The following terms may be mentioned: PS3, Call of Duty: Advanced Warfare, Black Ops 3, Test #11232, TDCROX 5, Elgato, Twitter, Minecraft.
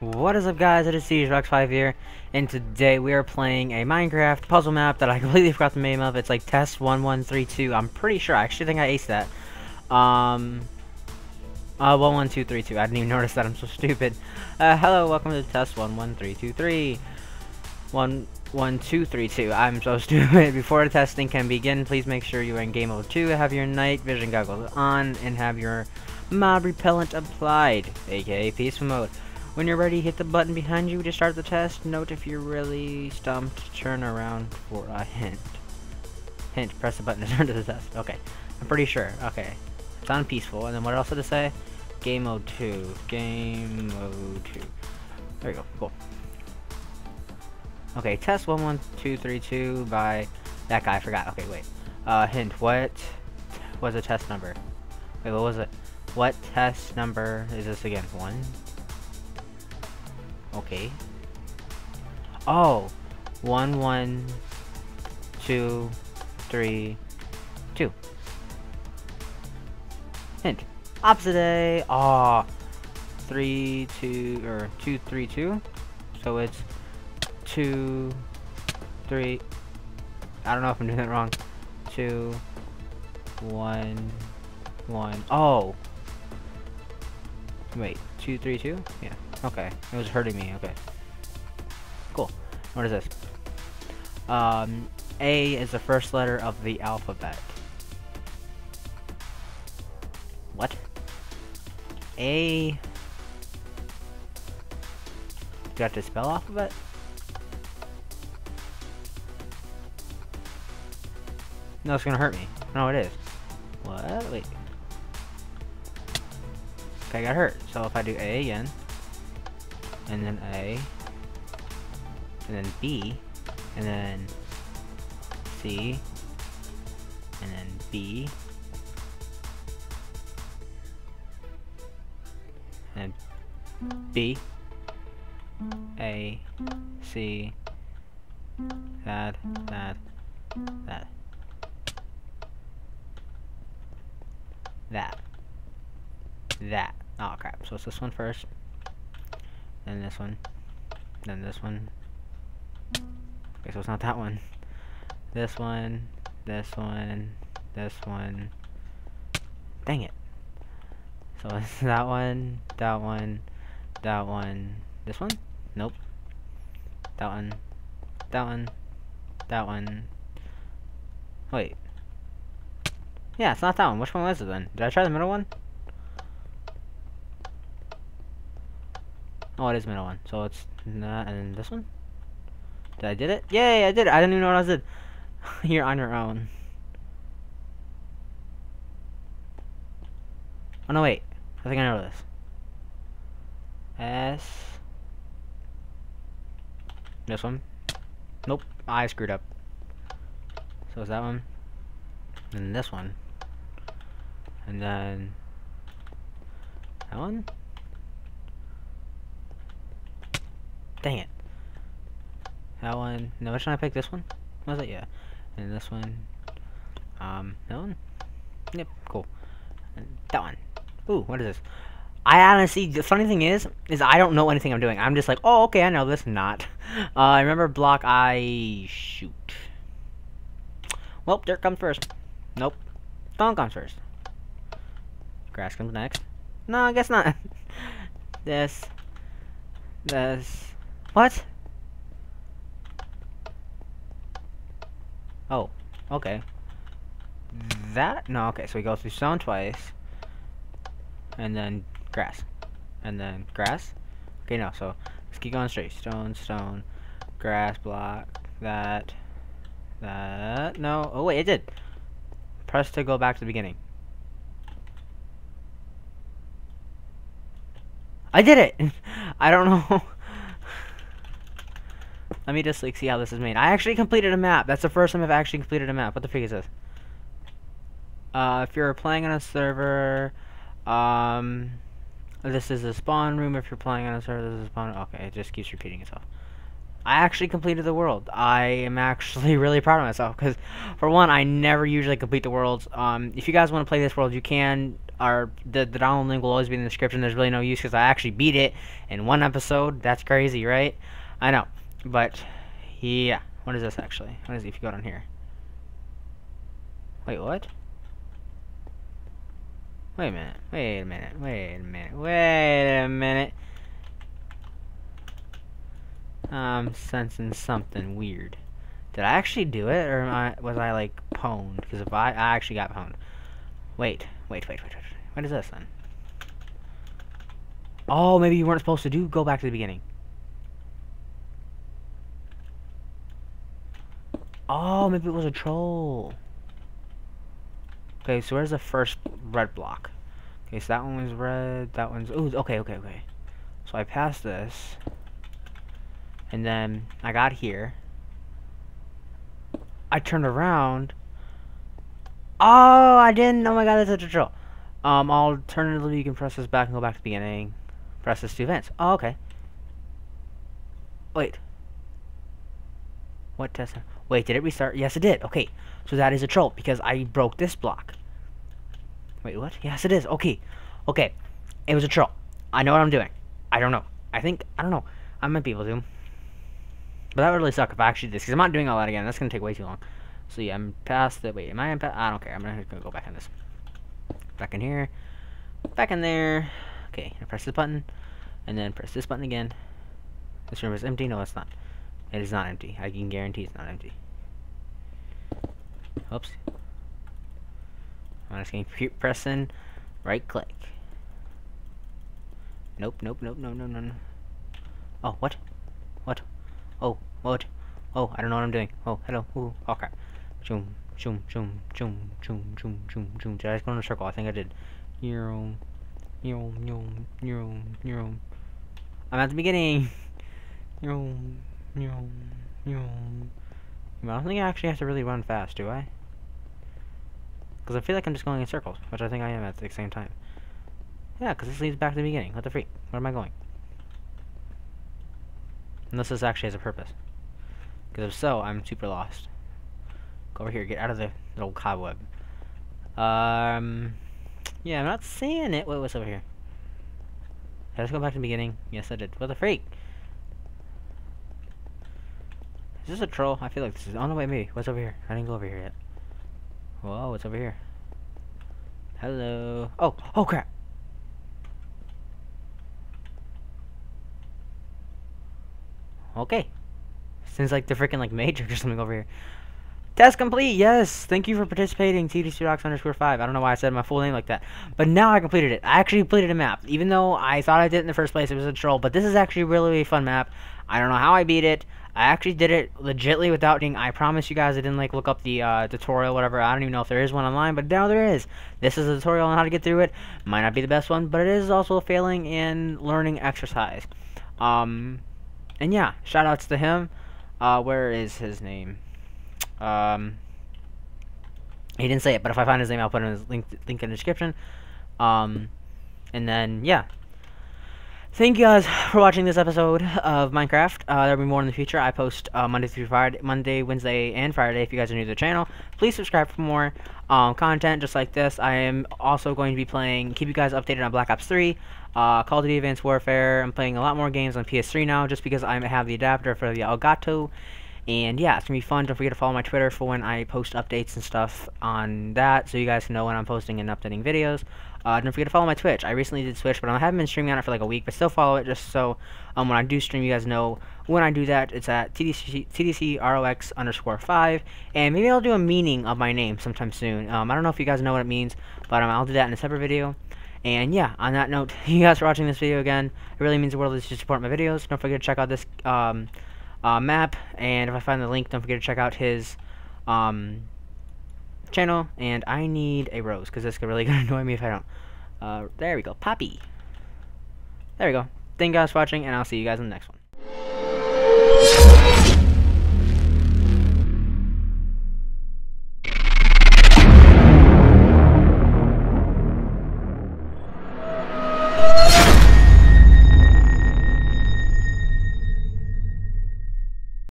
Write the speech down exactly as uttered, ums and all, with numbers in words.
What is up, guys? It is T D C R O X five here, and today we are playing a Minecraft puzzle map that I completely forgot the name of. It's like Test one one three two. I'm pretty sure. I actually think I aced that. Um, uh, one one two three two. I didn't even notice that. I'm so stupid. Uh, hello, welcome to Test one one three two three. one one two three two. I'm so stupid. Before the testing can begin, please make sure you are in game mode two, have your night vision goggles on, and have your mob repellent applied, aka peaceful mode. When you're ready, hit the button behind you to start the test. Note if you're really stumped, turn around for a hint. Hint, press the button to turn to the test. Okay, I'm pretty sure. Okay, it's on peaceful. And then what else did it say? Game mode two. Game mode two. There you go, cool. Okay, test one one two three two by that guy, I forgot. Okay, wait. Uh, hint, what was the test number? Wait, what was it? What test number is this again? One? Okay. Oh, one, one, two, three, two. Hint. Opposite day. Ah, three, two, or two, three, two. So it's two, three. I don't know if I'm doing that wrong. Two, one, one. Oh. Wait. Two, three, two. Yeah. Okay, it was hurting me. Okay, cool. What is this? Um, A is the first letter of the alphabet. What? A. Do I have to spell alphabet? No, it's gonna hurt me. No, it is. What? Wait. Okay, I got hurt. So if I do A again, and then A, and then B, and then C, and then B, and B, A, C, that, that, that, that, that. Oh crap, so it's this one first. Then this one, then this one. Okay, so it's not that one. This one, this one, this one. Dang it. So it's that one, that one, that one. This one? Nope. That one, that one, that one. Wait. Yeah, it's not that one. Which one was it then? Did I try the middle one? Oh, it is middle one. So it's that, and then this one. Did I did it? Yay! I did it. I didn't even know what I did. You're on your own. Oh no! Wait. I think I know this. S. This one. Nope. I screwed up. So it's that one, and this one, and then that one. Dang it. That one. No, which one I pick? This one? Was it? Yeah. And this one. Um, that one? Yep, cool. And that one. Ooh, what is this? I honestly, the funny thing is, is I don't know anything I'm doing. I'm just like, oh, okay, I know this, not. Uh, I remember block I... shoot. Well, dirt comes first. Nope. Stone comes first. Grass comes next. No, I guess not. This. This. What? Oh, okay. That? No, okay, so we go through stone twice. And then grass. And then grass? Okay, no, so let's keep going straight. Stone, stone, grass, block, that, that, no. Oh, wait, it did. Press to go back to the beginning. I did it! I don't know. Let me just like see how this is made. I actually completed a map. That's the first time I've actually completed a map. What the freak is this? Uh, if you're playing on a server, um, this is the spawn room. If you're playing on a server, this is the spawn. Okay, it just keeps repeating itself. I actually completed the world. I am actually really proud of myself because, for one, I never usually complete the worlds. Um, if you guys want to play this world, you can. Our, the, the download link will always be in the description. There's really no use because I actually beat it in one episode. That's crazy, right? I know. But, yeah. What is this, actually? What is it if you go down here? Wait, what? Wait a minute. Wait a minute. Wait a minute. Wait a minute. I'm sensing something weird. Did I actually do it, or am I, was I like pwned? Because if I, I actually got pwned. Wait, wait, wait, wait, wait. What is this then? Oh, maybe you weren't supposed to do. Go back to the beginning. Oh, maybe it was a troll. Okay, so where's the first red block? Okay, so that one was red. That one's. Ooh, okay, okay, okay. So I passed this. And then I got here. I turned around. Oh, I didn't. Oh my god, that's such a troll. Um, alternatively, you can press this back and go back to the beginning. Press this to events. Oh, okay. Wait. What test? Wait, did it restart? Yes, it did. Okay. So that is a troll because I broke this block. Wait, what? Yes, it is. Okay. Okay. It was a troll. I know what I'm doing. I don't know. I think. I don't know. I might be able to. But that would really suck if I actually did this, because I'm not doing all that again. That's going to take way too long. So yeah, I'm past the... Wait, am I in past? I don't care. I'm going to go back on this. Back in here. Back in there. Okay, I press this button. And then press this button again. This room is empty. No, it's not. It is not empty. I can guarantee it's not empty. Oops. I'm just going to keep pressing. Right click. Nope, nope, nope, no, no, no, no. Oh, what? What? Oh, what? Oh, I don't know what I'm doing. Oh, hello. Ooh, okay. Zoom, zoom, zoom, zoom, zoom, zoom, zoom, zoom. Did I just go in a circle? I think I did. I'm at the beginning. I don't think I actually have to really run fast, do I? Because I feel like I'm just going in circles, which I think I am at the same time. Yeah, because this leads back to the beginning. What the freak? Where am I going? Unless this actually has a purpose. Because if so, I'm super lost. Go over here. Get out of the little cobweb. Um, yeah, I'm not seeing it. Wait, what's over here? Let's go back to the beginning. Yes, I did. What the freak? Is this a troll? I feel like this is... Oh, no, wait, maybe. What's over here? I didn't go over here yet. Whoa, what's over here? Hello. Oh, oh, crap. Okay. Seems like the freaking like Matrix or something over here. Test complete, yes! Thank you for participating, T D C R O X five. I don't know why I said my full name like that. But now I completed it. I actually completed a map. Even though I thought I did it in the first place, it was a troll. But this is actually a really, really fun map. I don't know how I beat it. I actually did it legitly without doing. I promise you guys I didn't like look up the uh, tutorial, whatever. I don't even know if there is one online, but now there is. This is a tutorial on how to get through it. Might not be the best one, but it is also a failing and learning exercise. Um... And yeah, shout outs to him. Uh, where is his name? Um, he didn't say it, but if I find his name, I'll put his link link in the description. Um, and then yeah, thank you guys for watching this episode of Minecraft. Uh, there'll be more in the future. I post uh, Monday through Friday, Monday, Wednesday, and Friday. If you guys are new to the channel, please subscribe for more um, content just like this. I am also going to be playing. Keep you guys updated on Black Ops three. Uh, Call of Duty Advanced Warfare. I'm playing a lot more games on P S three now just because I have the adapter for the Elgato. And yeah, it's going to be fun. Don't forget to follow my Twitter for when I post updates and stuff on that so you guys know when I'm posting and updating videos. Uh, don't forget to follow my Twitch. I recently did Twitch, but I haven't been streaming on it for like a week, but still follow it just so um, when I do stream, you guys know when I do that. It's at T D C R O X underscore five, and maybe I'll do a meaning of my name sometime soon. Um, I don't know if you guys know what it means, but um, I'll do that in a separate video. And yeah, on that note, thank you guys for watching this video again. It really means the world that you support my videos. Don't forget to check out this um, uh, map, and if I find the link, don't forget to check out his um, channel. And I need a rose, because this could really annoy me if I don't. Uh, there we go. Poppy. There we go. Thank you guys for watching, and I'll see you guys in the next one.